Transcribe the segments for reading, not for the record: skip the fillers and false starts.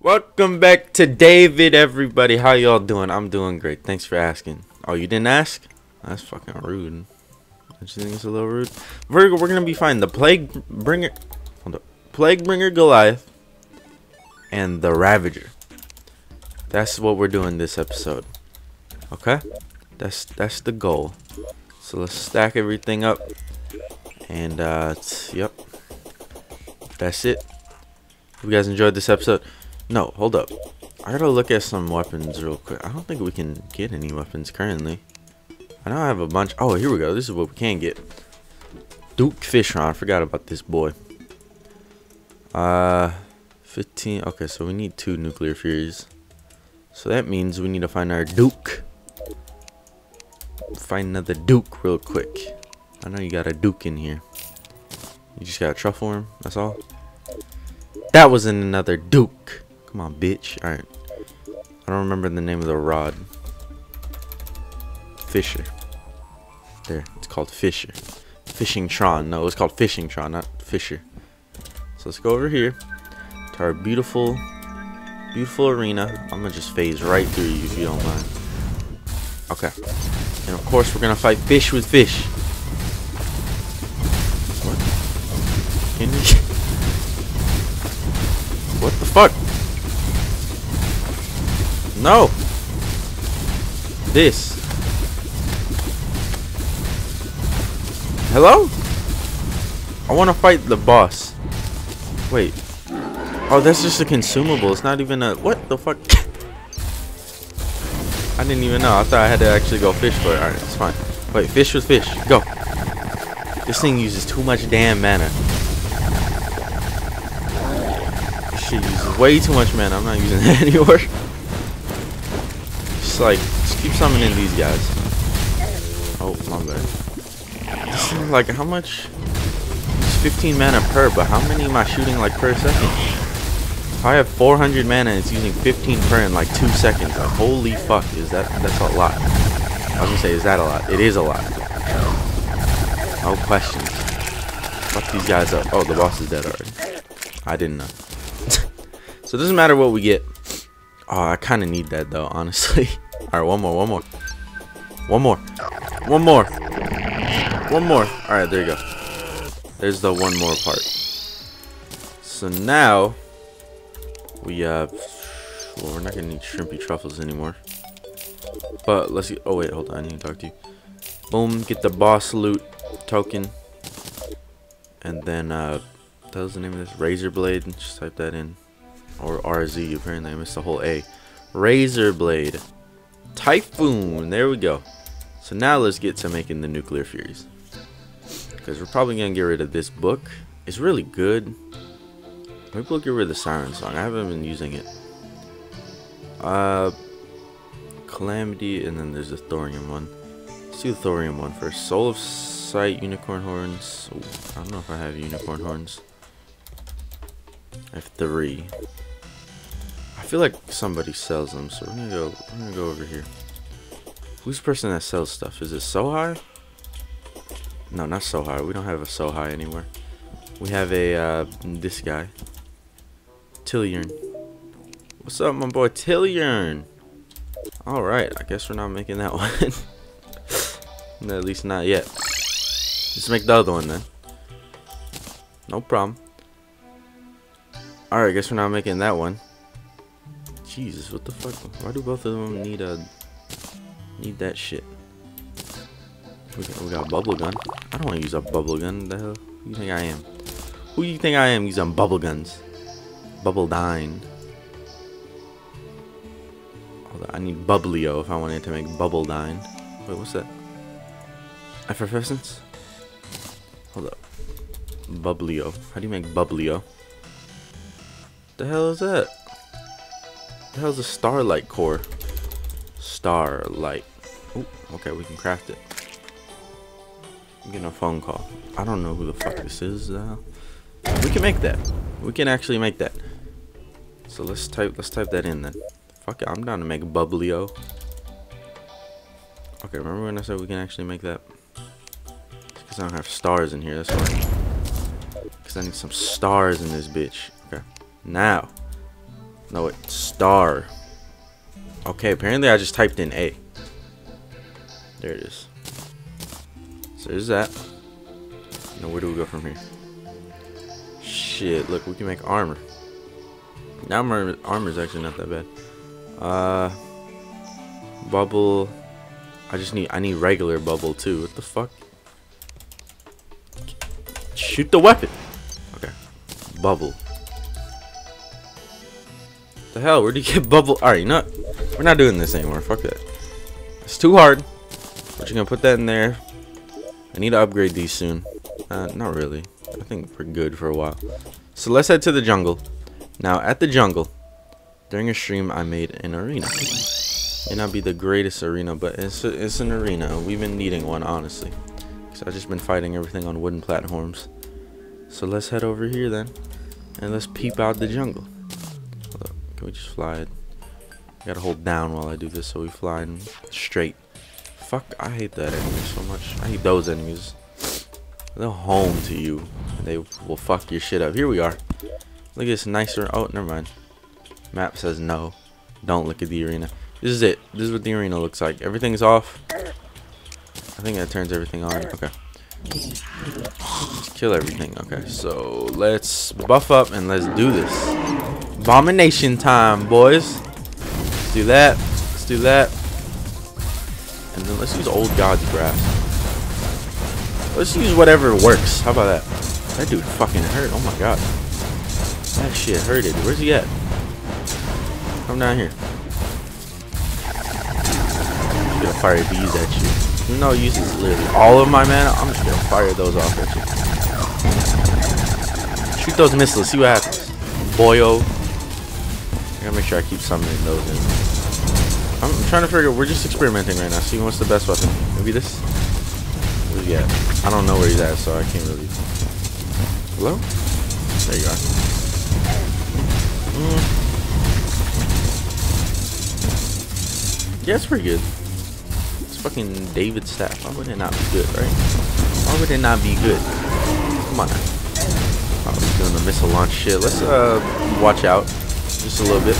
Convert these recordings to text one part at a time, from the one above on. Welcome back to David, everybody. How y'all doing? I'm doing great. Thanks for asking. Oh, you didn't ask? That's fucking rude. Don't you think it's a little rude? Virgo, we're gonna be finding the Plague Bringer. Hold up. Plague Bringer Goliath and the Ravager. That's what we're doing this episode. Okay? That's the goal. So let's stack everything up. And yep. That's it. Hope you guys enjoyed this episode. No, hold up. I gotta look at some weapons real quick. I don't think we can get any weapons currently. I know I have a bunch. Oh, here we go. This is what we can get. Duke Fishron. I forgot about this boy. 15. Okay, so we need 2 nuclear furies. So that means we need to find our Duke. Find another Duke real quick. I know you got a Duke in here. You just gotta truffle him. That's all. That wasn't another Duke. Come on, bitch. Alright. I don't remember the name of the rod. Fisher. There. It's called Fisher. Fishing Tron. No, it's called Fishing Tron, not Fisher. So let's go over here to our beautiful, beautiful arena. I'm going to just phase right through you if you don't mind. Okay. And of course, we're going to fight fish with fish. What? Can you... What the fuck? No! This. Hello? I want to fight the boss. Wait. Oh, that's just a consumable. It's not even a... What the fuck? I didn't even know. I thought I had to actually go fish for it. Alright, it's fine. Wait, fish with fish. Go. This thing uses too much damn mana. Shit uses way too much mana. I'm not using that anymore. Just keep summoning these guys. Oh, my bad. This is like, how much? It's 15 mana per, but how many am I shooting like per second? If I have 400 mana, it's using 15 per in like 2 seconds. Like, holy fuck, is that? That's a lot. I was gonna say, is that a lot? It is a lot. No questions. Fuck these guys up. Oh, the boss is dead already. I didn't know. So it doesn't matter what we get. Oh, I kind of need that, though, honestly. All right, one more. All right, there you go. There's the one more part. So now, we, well, we're not going to need shrimpy truffles anymore. But let's get, oh, wait, hold on, I need to talk to you. Boom, get the boss loot token. And then, what was the name of this? Razorblade, just type that in. Or RZ, apparently I missed the whole A. Razorblade Typhoon, there we go. So now let's get to making the nuclear furies, because we're probably gonna get rid of this book. It's really good. Maybe we'll get rid of the siren song. I haven't been using it. Calamity, and then there's the thorium one. Let's do the thorium one first. Soul of Sight, unicorn horns. Ooh, I don't know if I have unicorn horns. I have 3. I feel like somebody sells them, so we're gonna go over here. Who's the person that sells stuff? Is it Sohai? No, not Sohai. We don't have a Sohai anywhere. We have a this guy. Tilliern. What's up, my boy Tilliern? Alright, I guess we're not making that one. No, at least not yet. Let's make the other one then. No problem. Alright, guess we're not making that one. Jesus, what the fuck? Why do both of them need that shit? We got a bubble gun. I don't want to use a bubble gun. The hell? Who you think I am? Who do you think I am using bubble guns? Bubble dine. Hold on, I need Bubblio if I wanted to make bubble dine. Wait, what's that? Effervescence? Hold up. Bubblio. How do you make Bubblio? The hell is that? The hell's a starlight core? Starlight. Oh, okay, we can craft it. I'm getting a phone call. I don't know who the fuck this is. We can make that. We can actually make that. So let's type that in then. Fuck it, I'm down to make Bubblio. Okay, remember when I said we can actually make that? It's because I don't have stars in here. That's why. Because I need some stars in this bitch. Okay. Now, No, it's star. Okay, apparently I just typed in A. There it is. So there's that. Now where do we go from here? Shit, look, we can make armor. Now my armor is actually not that bad. Bubble. I need regular bubble too. What the fuck? Shoot the weapon. Okay. Bubble. The hell? Where do you get bubble? Alright, no, we're not doing this anymore. Fuck that. It's too hard. We're just gonna put that in there. I need to upgrade these soon. Not really. I think we're good for a while. So let's head to the jungle. Now at the jungle, during a stream I made an arena. May not be the greatest arena, but it's an arena. We've been needing one, honestly. Because I've just been fighting everything on wooden platforms. So let's head over here then. And let's peep out the jungle. Hold up. Can we just fly it? I gotta hold down while I do this so we fly straight. Fuck, I hate that enemy so much. I hate those enemies. They're home to you. They will fuck your shit up. Here we are. Look at this nicer. Oh, never mind. Map says no. Don't look at the arena. This is it. This is what the arena looks like. Everything's off. I think that turns everything on. Okay. Let's kill everything. Okay, so let's buff up and let's do this. Abomination time, boys. Let's do that. Let's do that. And then let's use Old God's Grass. Let's use whatever works. How about that? That dude fucking hurt. Oh my god. That shit hurted. Where's he at? Come down here. I'm gonna fire bees at you. No, uses literally all of my mana. I'm just gonna fire those off at you. Shoot those missiles. See what happens. Boyo. I gotta make sure I keep summoning those in. I'm trying to figure. We're just experimenting right now. See what's the best weapon. Maybe this. Where's he at? I don't know where he's at, so I can't really. Hello? There you are. Yeah, it's pretty good. Fucking David Staff. Why would it not be good, right? Why would it not be good? Come on. I was doing the missile launch shit. Let's watch out just a little bit.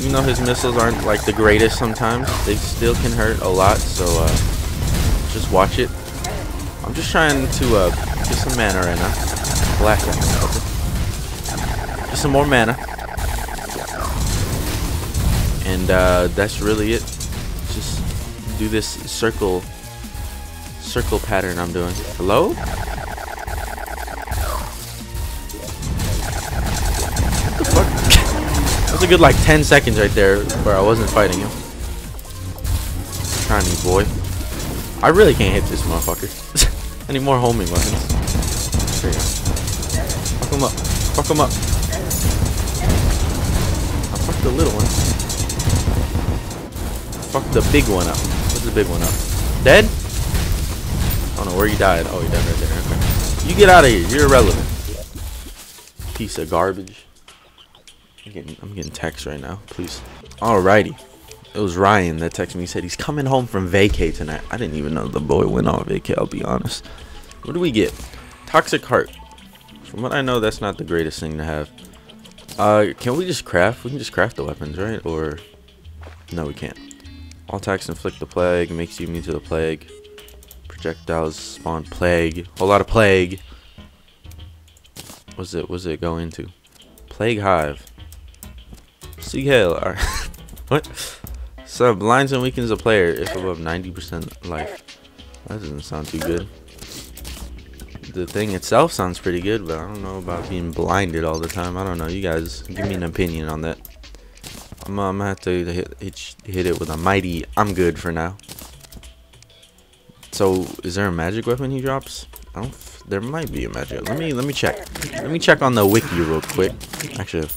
Even though his missiles aren't like the greatest sometimes, they still can hurt a lot. So just watch it. I'm just trying to get some mana right now. Black out. Get some more mana. And that's really it. Just do this circle pattern I'm doing. Hello? What the fuck? That was a good like 10 seconds right there where I wasn't fighting him. Try me, boy. I really can't hit this motherfucker. Any more homing weapons? There you go. Fuck him up. Fuck him up. I fucked the little one. Fuck the big one up. What's the big one up? Dead? I don't know where you died. Oh, you died right there. Okay. You get out of here. You're irrelevant. Piece of garbage. I'm getting texts right now. Please. Alrighty. It was Ryan that texted me. He said he's coming home from vacay tonight. I didn't even know the boy went on vacay. I'll be honest. What do we get? Toxic Heart. From what I know, that's not the greatest thing to have. Can we just craft? We can just craft the weapons, right? Or... No, we can't. All attacks inflict the plague, makes you immune to the plague. Projectiles spawn plague. Whole lot of plague. What's it go into? Plague Hive. Sea hail. Alright. What? So blinds and weakens a player if above 90% life. That doesn't sound too good. The thing itself sounds pretty good, but I don't know about being blinded all the time. I don't know. You guys give me an opinion on that. I'm gonna have to hit it with a mighty. I'm good for now. So, is there a magic weapon he drops? I don't. There might be a magic. Let me check. Let me check on the wiki real quick. Actually,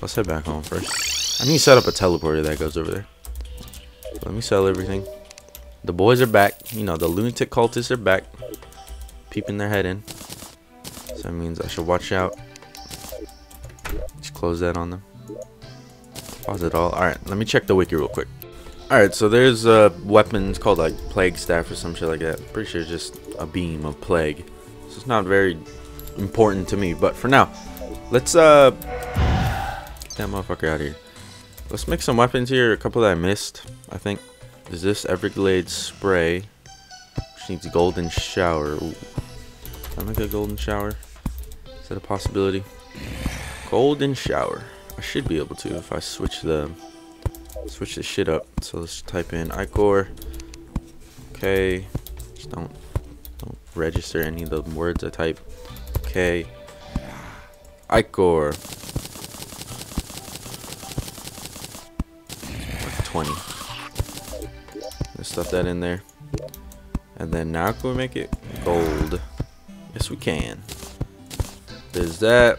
let's head back home first. I need to set up a teleporter that goes over there. Let me sell everything. The boys are back. You know, the lunatic cultists are back, peeping their head in. So that means I should watch out. Just close that on them. Pause it all. Alright, let me check the wiki real quick. Alright, so there's weapons called like Plague Staff or some shit like that. Pretty sure it's just a beam of plague. So it's not very important to me, but for now, let's that motherfucker out of here. Let's make some weapons here. A couple that I missed, I think. Is this Everglade Spray? Which needs Golden Shower. Ooh. Can I make a Golden Shower? Is that a possibility? Golden Shower. I should be able to if I switch the shit up. So let's type in Icor. Okay. Just don't register any of the words I type. Okay. Icor. Like 20. Let's stuff that in there. And then now can we make it gold? Yes, we can. There's that.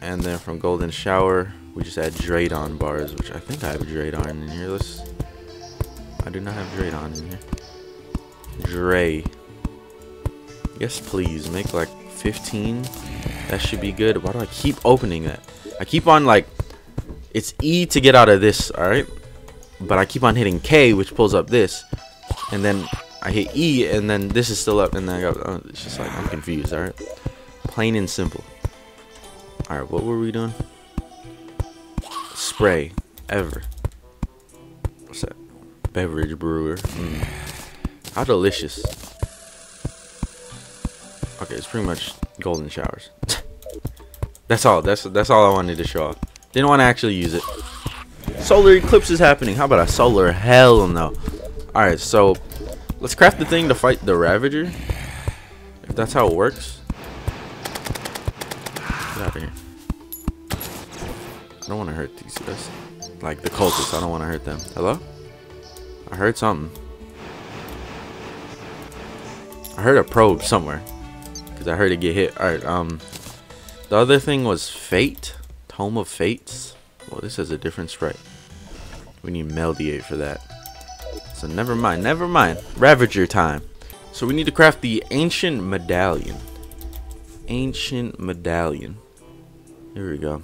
And then from Golden Shower, we just add Draedon bars, which I think I have Draedon in here. Let's. I do not have Draedon in here. Dre. Yes, please. Make like 15. That should be good. Why do I keep opening that? I keep on like. It's E to get out of this, alright? But I keep on hitting K, which pulls up this. And then I hit E, and then this is still up, and then I got. Oh, it's just like I'm confused, alright? Plain and simple. Alright, what were we doing? Spray. Ever. What's that? Beverage Brewer. How delicious. Okay, it's pretty much Golden Showers. That's all. That's all I wanted to show off. Didn't want to actually use it. Solar eclipse is happening. How about a solar? Hell no. Alright, so let's craft the thing to fight the Ravager. If that's how it works. Out of here. I don't want to hurt these guys. Like the cultists, I don't want to hurt them. Hello? I heard something. I heard a probe somewhere. Because I heard it get hit. Alright, the other thing was Fate. Tome of Fates. Well, this is a different sprite. We need Meldiate for that. So never mind, never mind. Ravager time. So we need to craft the Ancient Medallion. Ancient Medallion. Here we go.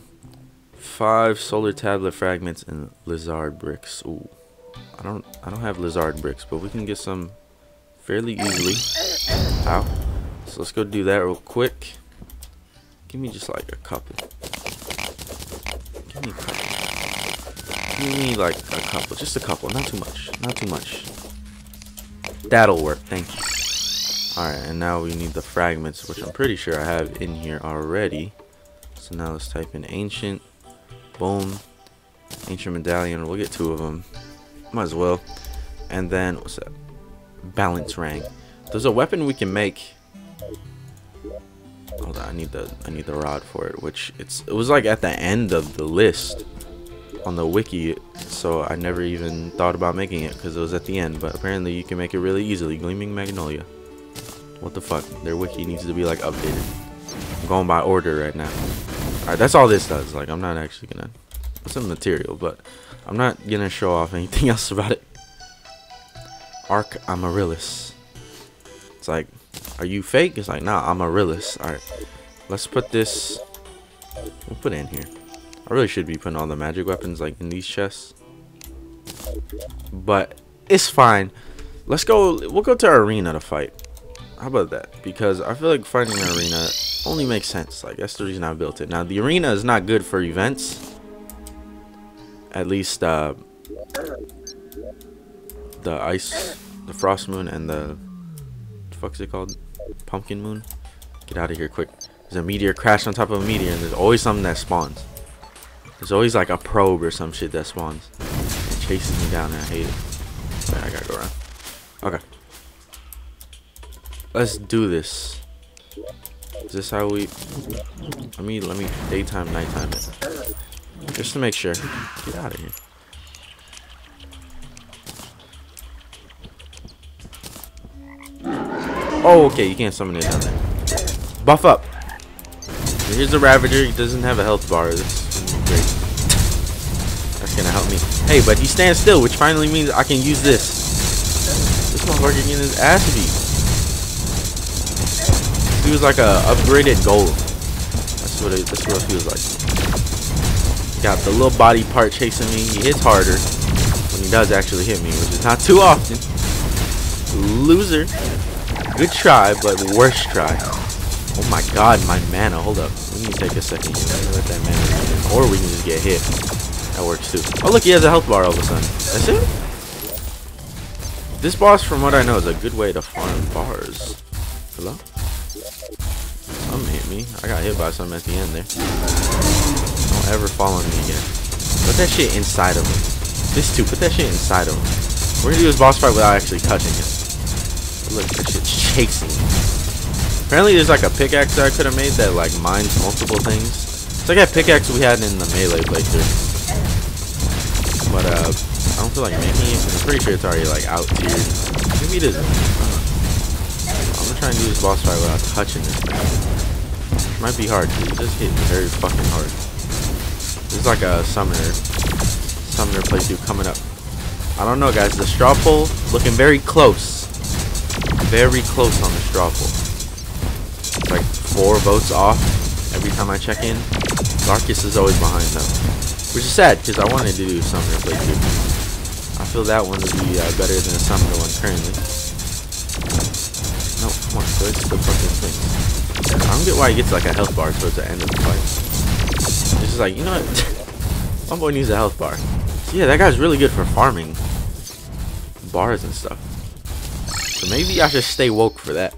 5 solar tablet fragments and lizard bricks. Ooh, I don't have lizard bricks, but we can get some fairly easily. Ow. So let's go do that real quick. Give me just like a couple. Give me like a couple, just a couple, not too much, not too much. That'll work. Thank you. Alright, and now we need the fragments, which I'm pretty sure I have in here already. So now let's type in ancient. Boom. Ancient medallion. We'll get 2 of them. Might as well. And then, what's that? Balance Rang. There's a weapon we can make. Hold on, I need the rod for it, which it was like at the end of the list on the wiki. So I never even thought about making it because it was at the end. But apparently you can make it really easily. Gleaming Magnolia. What the fuck? Their wiki needs to be like updated. I'm going by order right now. Alright, that's all this does. Like, I'm not actually gonna. It's a material, but I'm not gonna show off anything else about it. Arc Amaryllis. It's like, are you fake? It's like, nah, Amaryllis. Alright, let's put this. We'll put it in here. I really should be putting all the magic weapons like in these chests, but it's fine. Let's go. We'll go to our arena to fight. How about that? Because I feel like fighting an arena only makes sense. Like, that's the reason I built it. Now, the arena is not good for events. At least, the ice, the Frost Moon, and the... What the fuck's it called? Pumpkin Moon? Get out of here quick. There's a meteor crashed on top of a meteor, and there's always something that spawns. There's always, like, a probe or some shit that spawns. It chases me down, and I hate it. Alright, I gotta go around. Okay. Let's do this. Is this how we? Let me daytime, nighttime it. Just to make sure. Get out of here. Oh, okay. You can't summon it down there. Buff up. Here's the Ravager. He doesn't have a health bar. This is great. That's gonna help me. Hey, but he stands still, which finally means I can use this. This motherfucker getting his ass beat. Feels like a upgraded gold. That's what it feels like. Got the little body part chasing me. He hits harder when he does actually hit me, which is not too often. Loser. Good try, but worst try. Oh my god, my mana. Hold up. We need to take a second to let that mana in. Or we can just get hit. That works too. Oh look, he has a health bar all of a sudden. That's it? This boss, from what I know, is a good way to farm bars. Hello? Something hit me. I got hit by something at the end there. Don't ever follow me again. Put that shit inside of him. This too. Put that shit inside of him. We're gonna do this boss fight without actually touching him. But look, that shit's chasing me. Apparently there's like a pickaxe that I could have made that like mines multiple things. It's like that pickaxe we had in the melee playthrough. But I don't feel like making it. I'm pretty sure it's already like out tiered. Maybe it isn't. I'm gonna try and do this boss fight without touching this map. It might be hard, dude. It just hit me very fucking hard. This is like a summoner playthrough coming up. I don't know guys, the straw pole looking very close. Very close on the straw pole. Like 4 votes off every time I check in. Barcus is always behind though, which is sad because I wanted to do summoner playthrough. I feel that one would be better than the summoner one currently. No, come on, so it's the fucking thing. I don't get why he gets like a health bar towards the end of the fight. It's just like, you know what? My boy needs a health bar. So yeah, that guy's really good for farming bars and stuff. So maybe I should stay woke for that.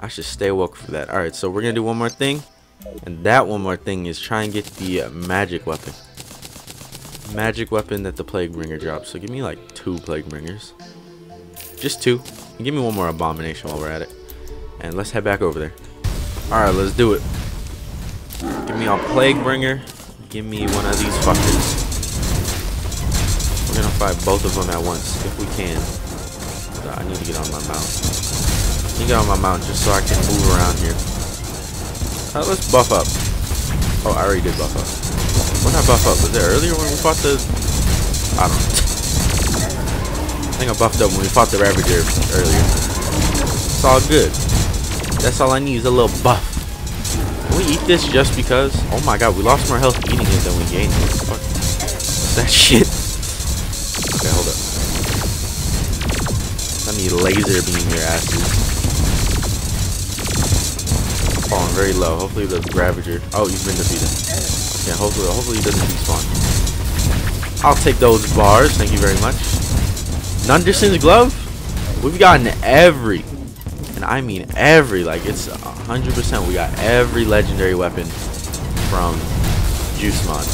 Alright, so we're gonna do one more thing. And that one more thing is try and get the magic weapon. Magic weapon that the Plague Bringer drops. So give me like 2 Plague Bringers. Just 2. And give me one more Abomination while we're at it. And let's head back over there. Alright, let's do it. Give me a Plague Bringer. Give me one of these fuckers. We're gonna fight both of them at once, if we can. So I need to get on my mount. You get on my mount just so I can move around here. Let's buff up. Oh, I already did buff up. When I buff up, was there earlier when we fought the... I don't know. I think I buffed up when we fought the Ravager earlier. It's all good. That's all I need is a little buff. Can we eat this just because? Oh my god, we lost more health eating it than we gained it. Fuck. That shit. Okay, hold up. Let me laser beam your asses. Falling very low. Hopefully the Ravager. Oh, you've been defeated. Yeah, hopefully he doesn't respawn. I'll take those bars. Thank you very much. Nunderson's Glove. We've gotten every, and I mean every. Like it's 100%. We got every legendary weapon from Juice Mod.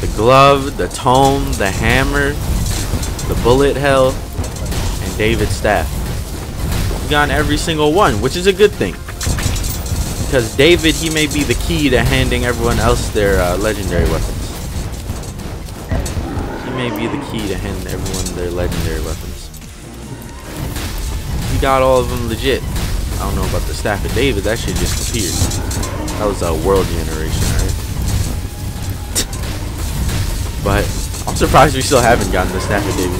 The glove, the tome, the hammer, the bullet hell, and David's staff. We've gotten every single one, which is a good thing. Because David, he may be the key to handing everyone else their legendary weapons. He may be the key to handing everyone their legendary weapons. He got all of them legit. I don't know about the Staff of David. That shit just appeared. That was a world generation, right? But I'm surprised we still haven't gotten the Staff of David.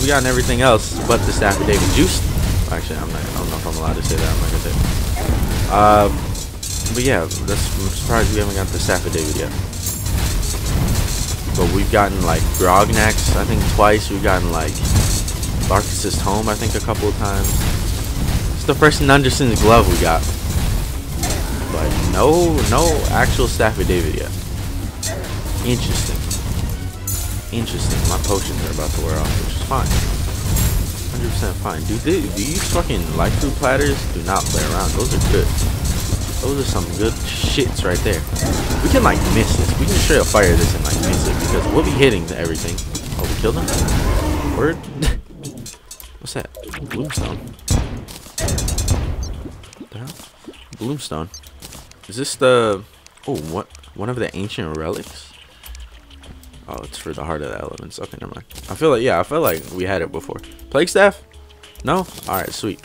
We gotten everything else but the Staff of David. Juice. Actually, I don't know if I'm allowed to say that. I'm not gonna say it. But yeah, I'm surprised we haven't got the Staff of David yet. But we've gotten like Grognax, I think twice. We've gotten like Barcus's Home, I think a couple of times. It's the first Nunderson's Glove we got. But no actual Staff of David yet. Interesting. Interesting. My potions are about to wear off, which is fine. 100% fine. Dude, these fucking life food platters do not play around. Those are good. Those are some good shits right there. We can like miss this. We can straight up fire this and like miss it because we'll be hitting to everything. Oh, we killed him? Word? What's that? Bloomstone. What the hell? Bloomstone. Is this the... Oh, what? One of the ancient relics? Oh, it's for the Heart of the Elements. Okay, never mind. I feel like, yeah, I feel like we had it before. Plague Staff? No? Alright, sweet.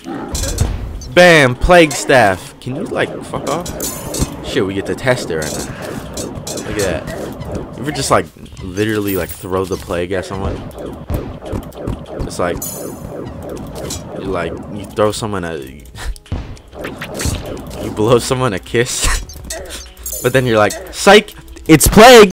Bam! Plague Staff! Can you, like, fuck off? Shit, we get to test it right now. Look at that. You ever just, like, literally, like, throw the plague at someone? It's like... you throw someone a... you blow someone a kiss. But then you're like, psych! It's plague!